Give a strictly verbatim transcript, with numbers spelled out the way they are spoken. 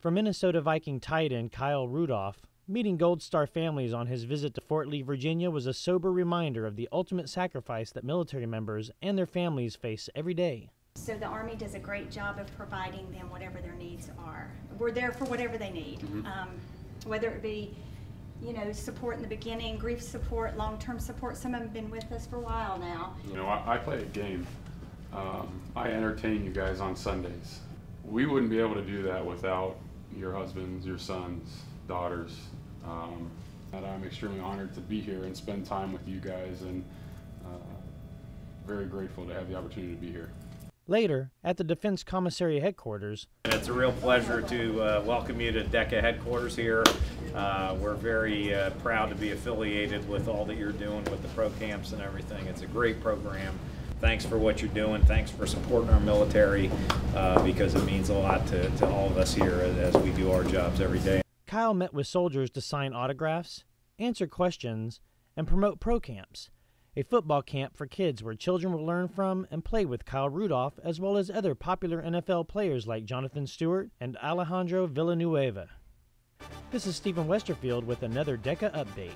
For Minnesota Viking tight end Kyle Rudolph, meeting Goldstar Families on his visit to Fort Lee, Virginia was a sober reminder of the ultimate sacrifice that military members and their families face every day. So the Army does a great job of providing them whatever their needs are. We're there for whatever they need, mm-hmm. um, whether it be, you know, support in the beginning, grief support, long-term support. Some of them have been with us for a while now. You know, I, I play a game. Um, I entertain you guys on Sundays. We wouldn't be able to do that without your husbands, your sons, daughters. Um, and I'm extremely honored to be here and spend time with you guys, and uh, very grateful to have the opportunity to be here. Later, at the Defense Commissary Headquarters. It's a real pleasure to uh, welcome you to DECA headquarters here. Uh, we're very uh, proud to be affiliated with all that you're doing with the ProCamps and everything. It's a great program. Thanks for what you're doing. Thanks for supporting our military, uh, because it means a lot to, to all of us here as we do our jobs every day. Kyle met with soldiers to sign autographs, answer questions, and promote ProCamps, a football camp for kids where children will learn from and play with Kyle Rudolph, as well as other popular N F L players like Jonathan Stewart and Alejandro Villanueva. This is Stephen Westerfield with another DECA update.